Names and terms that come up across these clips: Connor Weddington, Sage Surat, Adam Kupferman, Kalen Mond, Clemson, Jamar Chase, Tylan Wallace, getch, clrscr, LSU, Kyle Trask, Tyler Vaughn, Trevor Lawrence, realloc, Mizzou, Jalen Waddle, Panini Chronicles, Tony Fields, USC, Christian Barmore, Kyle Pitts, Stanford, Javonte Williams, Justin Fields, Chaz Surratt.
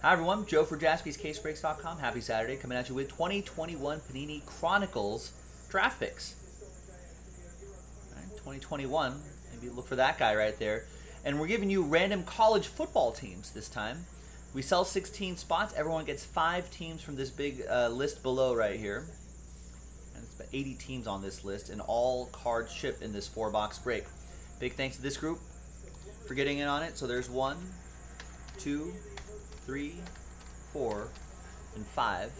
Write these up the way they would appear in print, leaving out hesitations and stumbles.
Hi everyone, Joe for JaspysCaseBreaks.com. Happy Saturday, coming at you with 2021 Panini Chronicles draft picks. All right, 2021, maybe look for that guy right there. And we're giving you random college football teams this time. We sell 16 spots. Everyone gets 5 teams from this big list below right here. And it's about 80 teams on this list, and all cards ship in this 4-box break. Big thanks to this group for getting in on it. So there's 1, 2, 3, 4, and 5.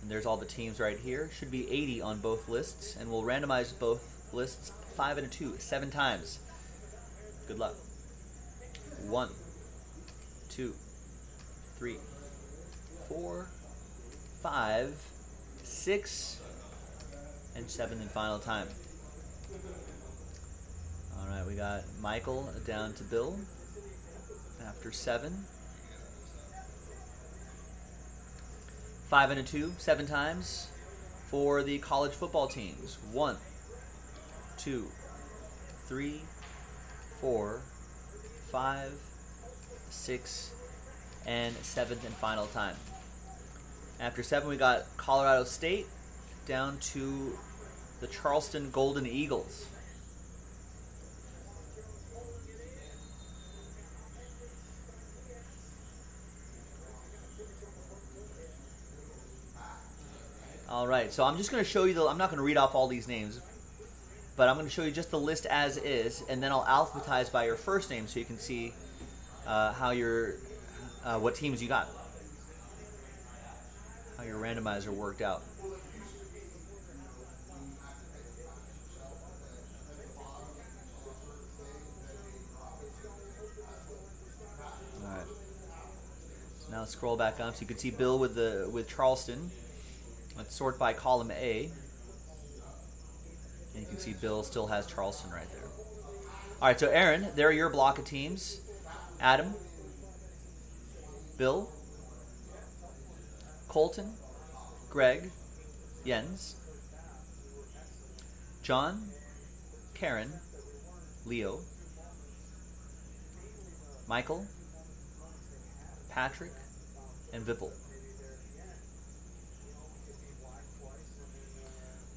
And there's all the teams right here. Should be 80 on both lists, and we'll randomize both lists 5 and 2, 7 times. Good luck. 1, 2, 3, 4, 5, 6, and 7 and final time. All right, we got Michael down to Bill after 7. 5 and 2, 7 times for the college football teams. 1, 2, 3, 4, 5, 6, and 7th and final time. After 7, we got Colorado State down to the Charleston Golden Eagles. All right, so I'm just going to show you I'm not going to read off all these names, but I'm going to show you just the list as is, and then I'll alphabetize by your first name so you can see what teams you got, how your randomizer worked out. All right. So now let's scroll back up so you can see Bill with Charleston. Let's sort by column A, and you can see Bill still has Charleston right there. All right, so Aaron, there are your block of teams. Adam, Bill, Colton, Greg, Jens, John, Karen, Leo, Michael, Patrick, and Vipul.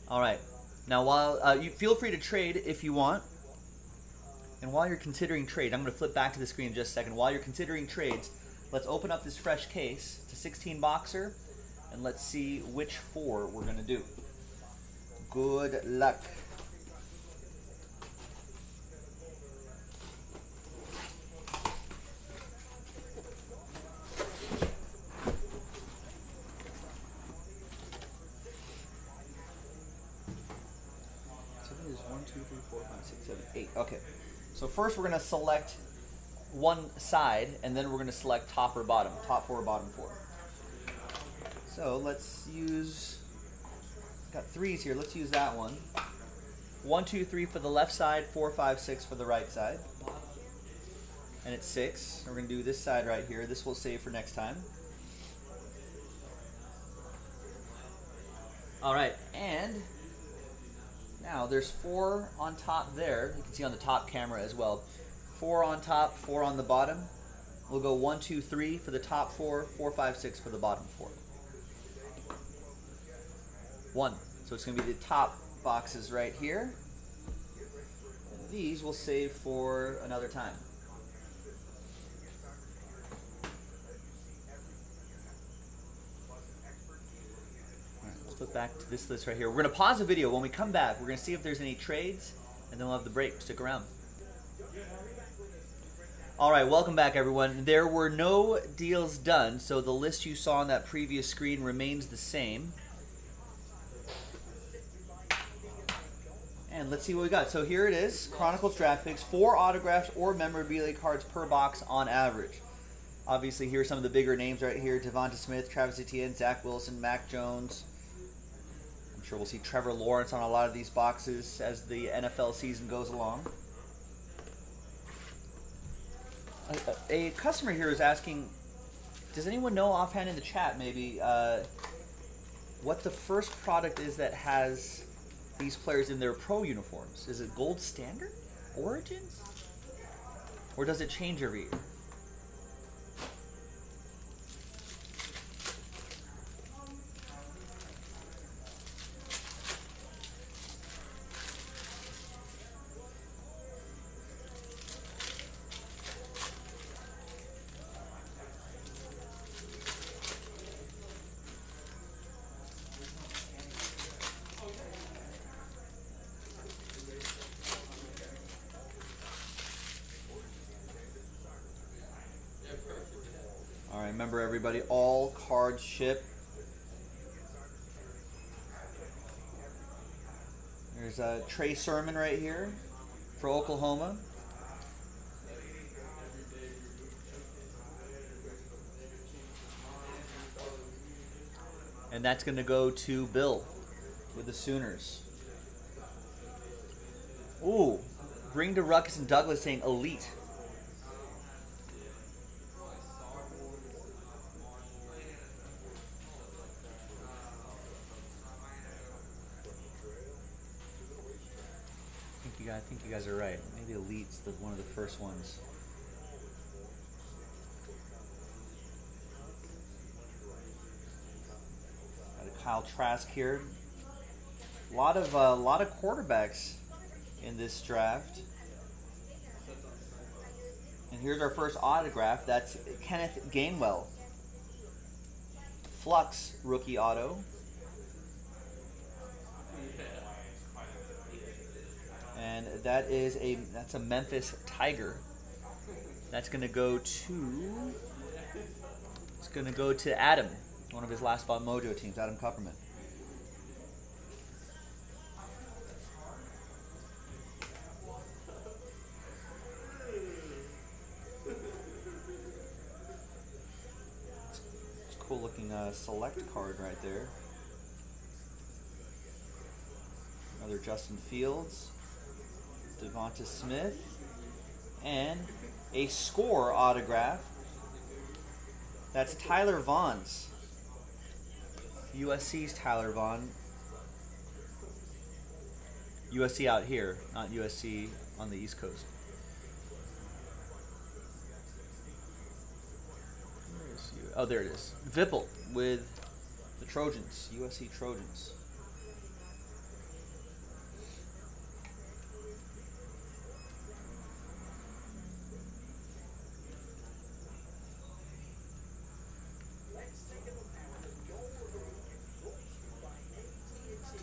All right. Now, while you feel free to trade if you want, and while you're considering trade, I'm going to flip back to the screen in just a second. While you're considering trades, let's open up this fresh case to 16 boxer, and let's see which 4 we're going to do. Good luck. Okay, so first we're going to select one side, and then we're going to select top or bottom, top 4, bottom 4. So let's use, got 3s here, let's use that one. 1, 2, 3 for the left side, 4, 5, 6 for the right side. And it's 6. We're going to do this side right here. This we'll save for next time. All right, and now there's 4 on top there. You can see on the top camera as well. 4 on top, 4 on the bottom. We'll go 1, 2, 3 for the top 4, 4, 5, 6 for the bottom 4. 1. So it's going to be the top boxes right here. And these we'll save for another time. Flip back to this list right here. We're going to pause the video. When we come back, we're going to see if there's any trades, and then we'll have the break. Stick around. All right, welcome back, everyone. There were no deals done, so the list you saw on that previous screen remains the same. And let's see what we got. So here it is, Chronicles draft picks, 4 autographs or memorabilia cards per box on average. Obviously, here are some of the bigger names right here. Devonta Smith, Travis Etienne, Zach Wilson, Mac Jones. Sure, we'll see Trevor Lawrence on a lot of these boxes as the NFL season goes along. A customer here is asking, does anyone know offhand in the chat maybe what the first product is that has these players in their pro uniforms? Is it Gold Standard? Origins? Or does it change every year? All right, remember everybody, all cards ship. There's Trey Sermon right here for Oklahoma. And that's going to go to Bill with the Sooners. Ooh, bring to Ruckus and Douglas saying elite. I think you guys are right. Maybe elite's one of the first ones. Kyle Trask here. A lot of quarterbacks in this draft. And here's our first autograph. That's Kenneth Gainwell. Flux rookie auto. And that is that's a Memphis Tiger. That's going to go to Adam. One of his last spot mojo teams, Adam Kupferman. It's a cool looking select card right there. Another Justin Fields, Devonta Smith, and a score autograph. That's Tyler Vaughn's. USC's Tyler Vaughn. USC out here, not USC on the East Coast. Oh, there it is. Vipple with the Trojans, USC Trojans.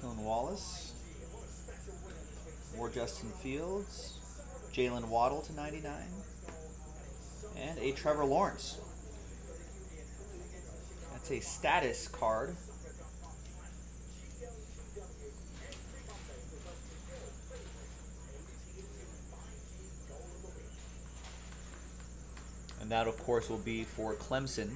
Kalen Wallace, more Justin Fields, Jalen Waddle to 99, and a Trevor Lawrence. That's a status card. And that, of course, will be for Clemson.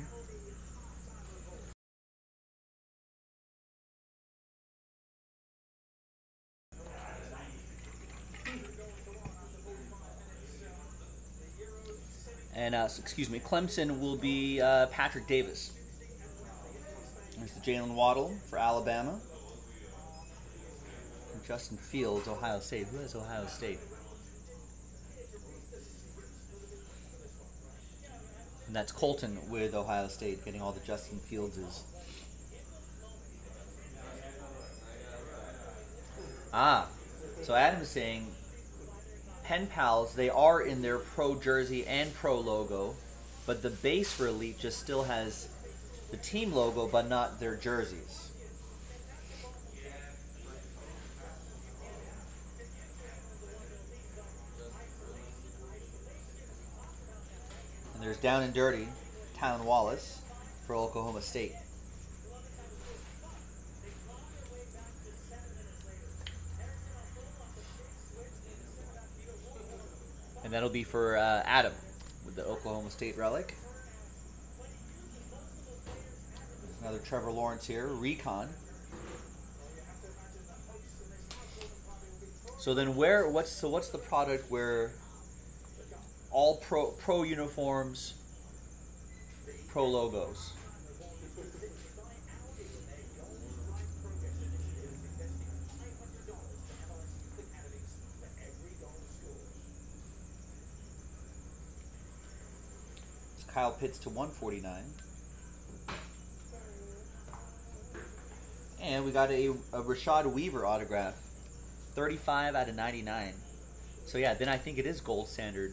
And, excuse me, Clemson will be Patrick Davis. There's the Jalen Waddle for Alabama. And Justin Fields, Ohio State. Who has Ohio State? And that's Colton with Ohio State, getting all the Justin Fields's. Ah, so Adam's saying... Pen Pals, they are in their pro jersey and pro logo, but the base for Elite just still has the team logo, but not their jerseys. And there's Down and Dirty, Tylan Wallace for Oklahoma State. And that'll be for Adam with the Oklahoma State relic. There's another Trevor Lawrence here, Recon. So then, what's the product where all pro uniforms, pro logos? Kyle Pitts to 149. And we got a Rashad Weaver autograph. 35 out of 99. So yeah, then I think it is gold standard.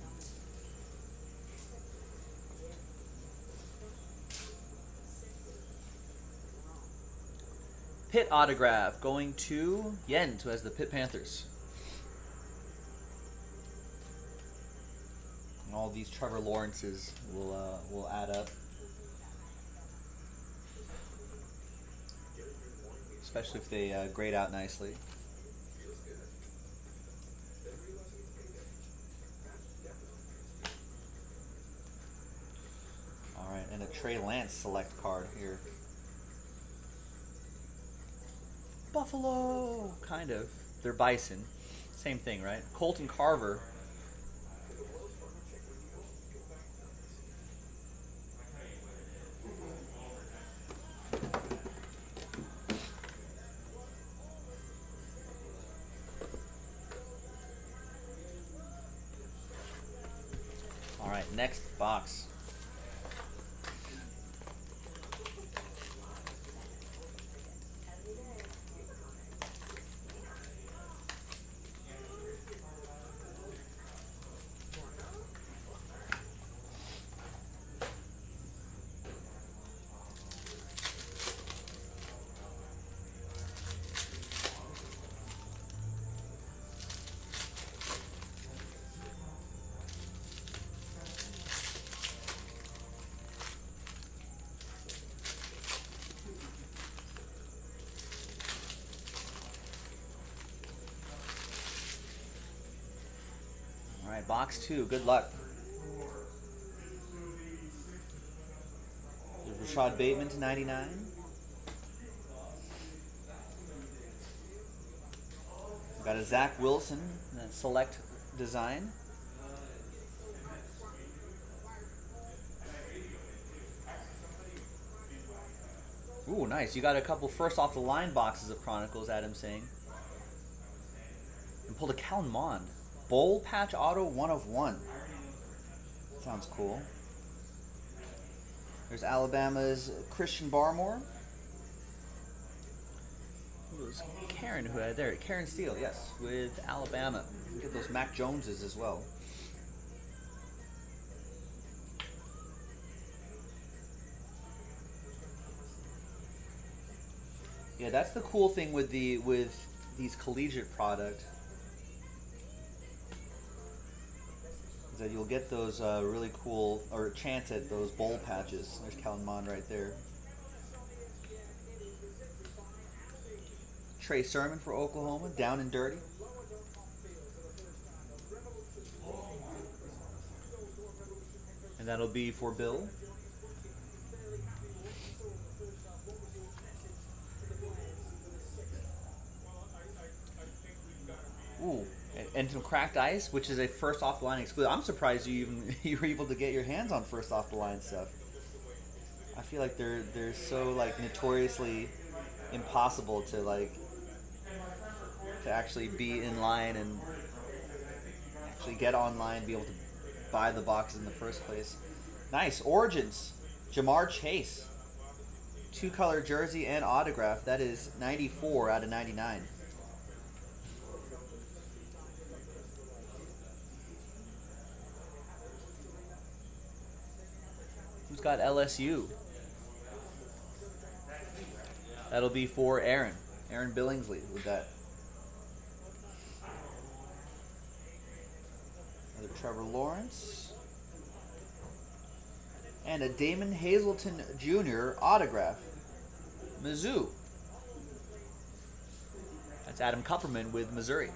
Pitt autograph going to Jens, who has the Pitt Panthers. All these Trevor Lawrences will add up. especially if they grade out nicely. All right, and a Trey Lance select card here. Buffalo, kind of. They're Bison. Same thing, right? Colton Carver. All right, next box. Box 2, good luck. There's Rashad Bateman /99. We've got a Zach Wilson, select design. Ooh, nice. You got a couple first off the line boxes of Chronicles, Adam's saying. And pulled a Kalen Mond. Bowl patch auto 1/1. Sounds cool. There's Alabama's Christian Barmore. It was Karen who had there. Karen Steele, yes, with Alabama. You get those Mac Joneses as well. Yeah, that's the cool thing with the these collegiate product. That you'll get those really cool, or chance at those bowl patches. There's Kalen Mond right there. Trey Sermon for Oklahoma, down and dirty. And that'll be for Bill. Ooh. And some cracked ice, which is a first off the line exclusive. I'm surprised you were able to get your hands on first off the line stuff. I feel like they're so like notoriously impossible to actually be in line and actually get online, be able to buy the boxes in the first place. Nice Origins, Jamar Chase, 2-color jersey and autograph. That is 94/99. Who's got LSU? That'll be for Aaron. Aaron Billingsley with that. Another Trevor Lawrence. And a Damon Hazelton Jr. autograph. Mizzou. That's Adam Kupferman with Missouri.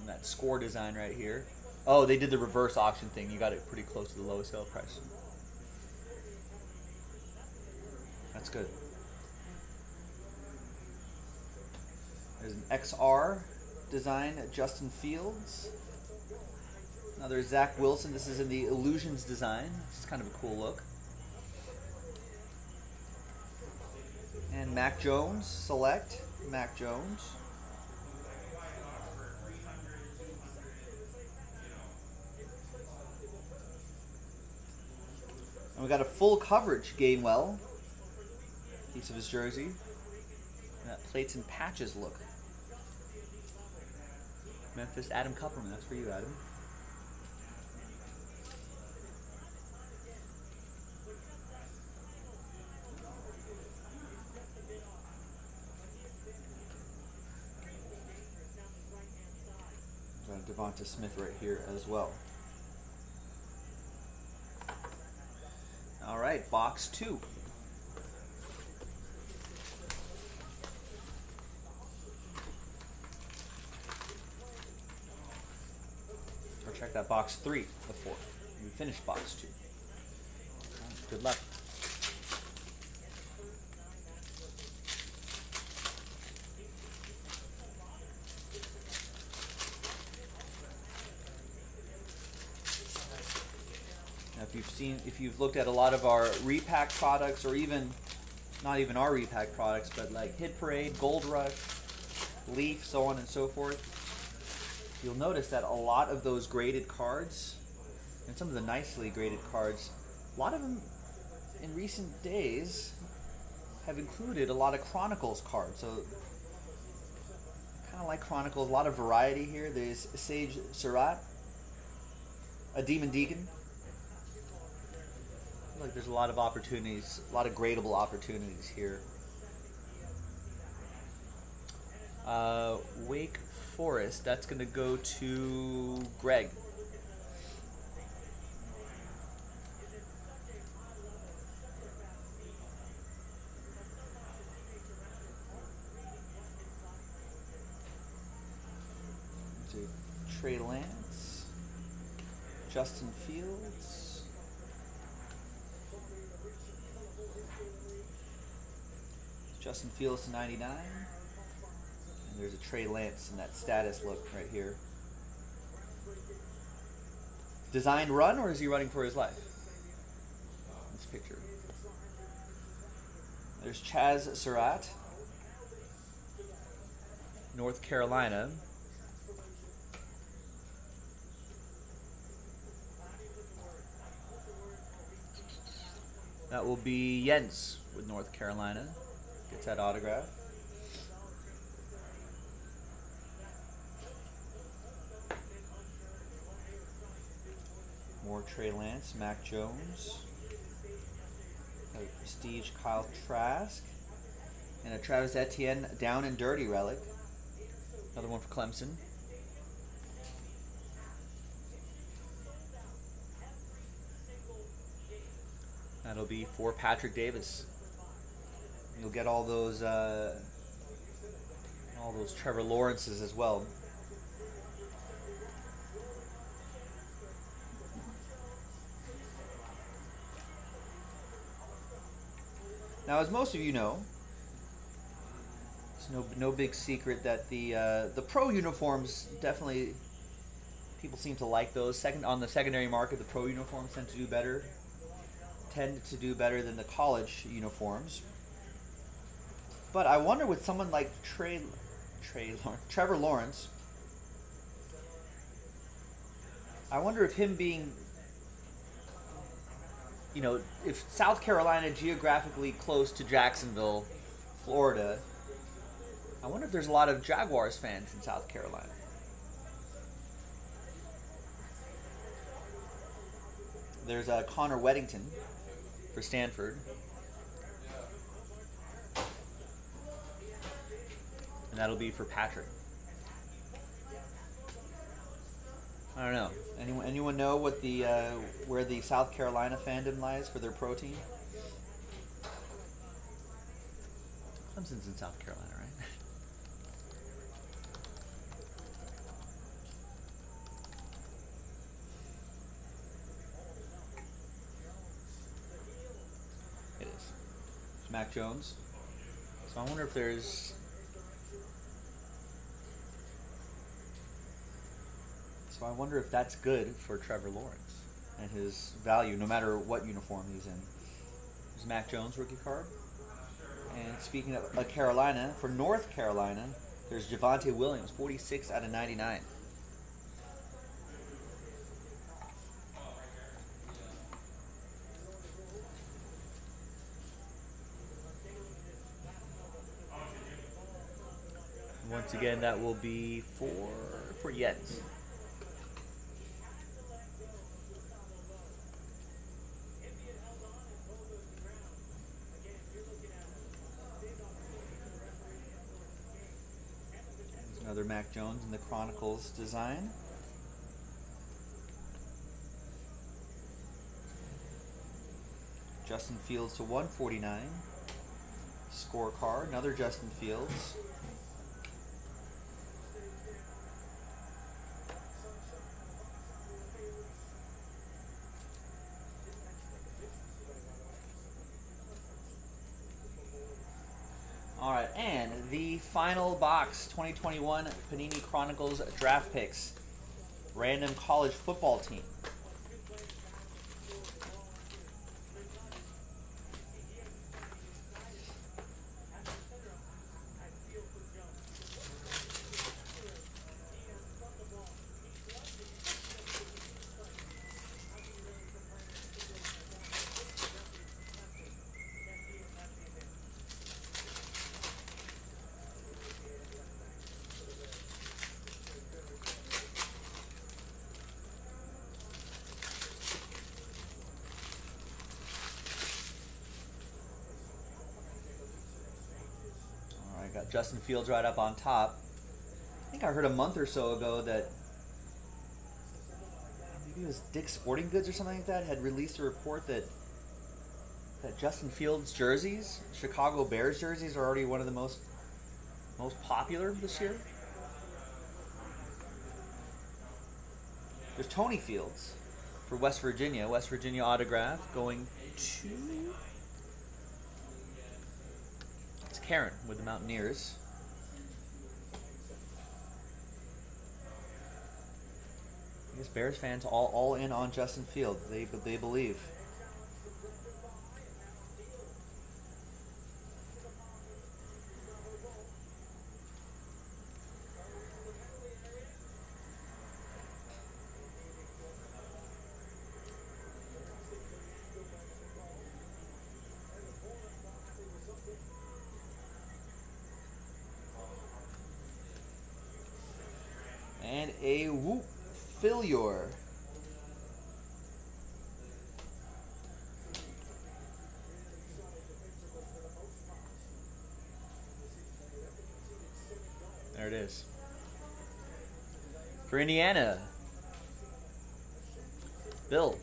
And that score design right here. Oh, they did the reverse auction thing. You got it pretty close to the lowest sale price. That's good. There's an XR design at Justin Fields. Another Zach Wilson. This is in the Illusions design. This is kind of a cool look. And Mac Jones, select Mac Jones. And we got a full coverage Gainwell, piece of his jersey, and that plates and patches look. Memphis Adam Kupferman, that's for you, Adam. Devonta Smith right here as well. All right, box two. Or check that, box three before you finish box two. Good luck. If you've looked at a lot of our repack products, or even not even our repack products, but like Hit Parade, Gold Rush, Leaf, so on and so forth, you'll notice that a lot of those graded cards, and some of the nicely graded cards, a lot of them in recent days have included a lot of Chronicles cards. So kind of like Chronicles, a lot of variety here. There's Sage Surat, a Demon Deacon. Like there's a lot of opportunities, a lot of gradable opportunities here. Wake Forest, that's going to go to Greg. Trey Lance, Justin Fields. Justin Fields to 99, and there's a Trey Lance in that status look right here. Designed run, or is he running for his life? This picture. There's Chaz Surratt, North Carolina. That will be Jens with North Carolina. Gets that autograph. More Trey Lance, Mac Jones, a Prestige Kyle Trask, and a Travis Etienne Down and Dirty relic. Another one for Clemson. That'll be for Patrick Davis. You'll get all those Trevor Lawrences as well. Now, as most of you know, it's no big secret that the pro uniforms, definitely people seem to like those. On the secondary market, the pro uniforms tend to do better than the college uniforms. But I wonder with someone like Trevor Lawrence, I wonder if him being, you know, if South Carolina geographically close to Jacksonville, Florida, I wonder if there's a lot of Jaguars fans in South Carolina. There's Connor Weddington for Stanford. And that'll be for Patrick. I don't know. Anyone know what the where the South Carolina fandom lies for their pro team? Clemson's in South Carolina, right? It is. It's Mac Jones. So I wonder if there's So I wonder if that's good for Trevor Lawrence and his value, no matter what uniform he's in. There's Mac Jones rookie card. And speaking of Carolina, for North Carolina, there's Javonte Williams, 46 out of 99. Once again, that will be for Jens. Mac Jones in the Chronicles design. Justin Fields to 149. Scorecard, another Justin Fields. All right, and the final box, 2021 Panini Chronicles Draft Picks. Random college football team. Got Justin Fields right up on top. I think I heard a month or so ago that maybe it was Dick's Sporting Goods or something like that had released a report that Justin Fields jerseys, Chicago Bears jerseys, are already one of the most popular this year. There's Tony Fields for West Virginia. West Virginia autograph going to... Karen with the Mountaineers. I guess Bears fans all in on Justin Fields. They believe. And a Whoop Failure. There it is. For Indiana, Bill.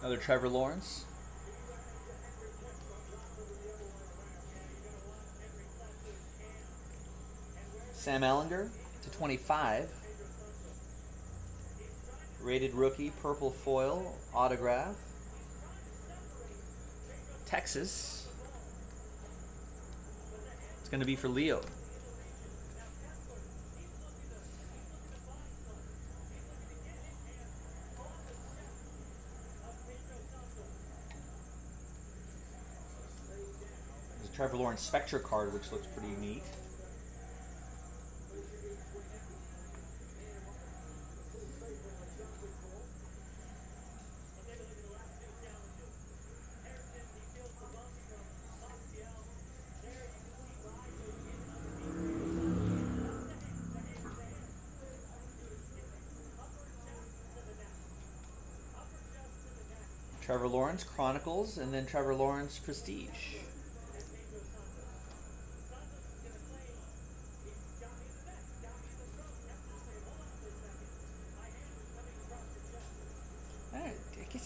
Another Trevor Lawrence. Sam Ellinger to 25. Rated rookie, purple foil, autograph. Texas. It's going to be for Leo. Trevor Lawrence Spectre card, which looks pretty neat. Trevor Lawrence Chronicles, and then Trevor Lawrence Prestige.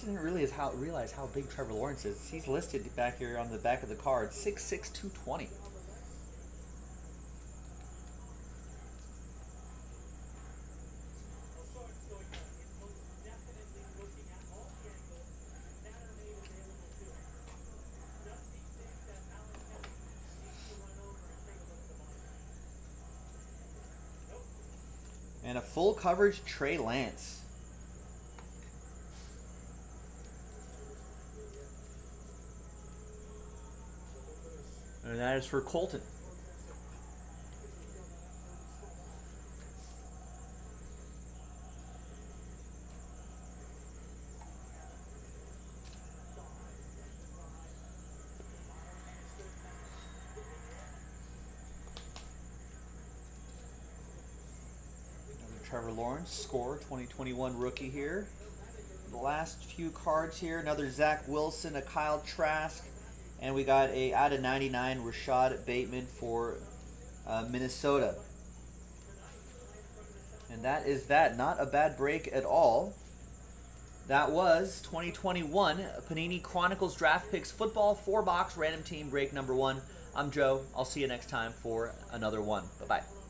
Didn't really realize how big Trevor Lawrence is. He's listed back here on the back of the card, 6'6", 220. And a full coverage Trey Lance. And that is for Colton. Another Trevor Lawrence, score 2021 rookie here. last few cards here. Another Zach Wilson, a Kyle Trask, and we got a out of 99 Rashad Bateman for Minnesota. And that is that. Not a bad break at all. That was 2021 Panini Chronicles Draft Picks Football 4-Box Random Team Break Number 1. I'm Joe. I'll see you next time for another one. Bye-bye.